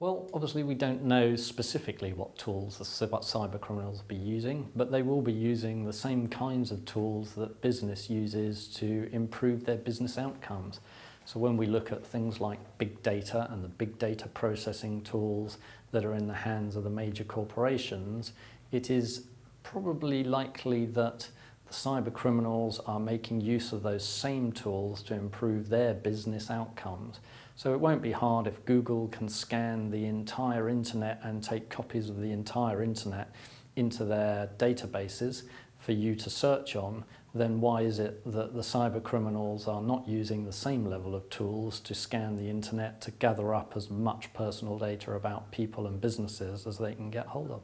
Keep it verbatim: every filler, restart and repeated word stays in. Well, obviously we don't know specifically what tools the what cyber criminals will be using, but they will be using the same kinds of tools that business uses to improve their business outcomes. So when we look at things like big data and the big data processing tools that are in the hands of the major corporations, it is probably likely that the cyber criminals are making use of those same tools to improve their business outcomes. So it won't be hard if Google can scan the entire internet and take copies of the entire internet into their databases for you to search on, then why is it that the cyber criminals are not using the same level of tools to scan the internet to gather up as much personal data about people and businesses as they can get hold of?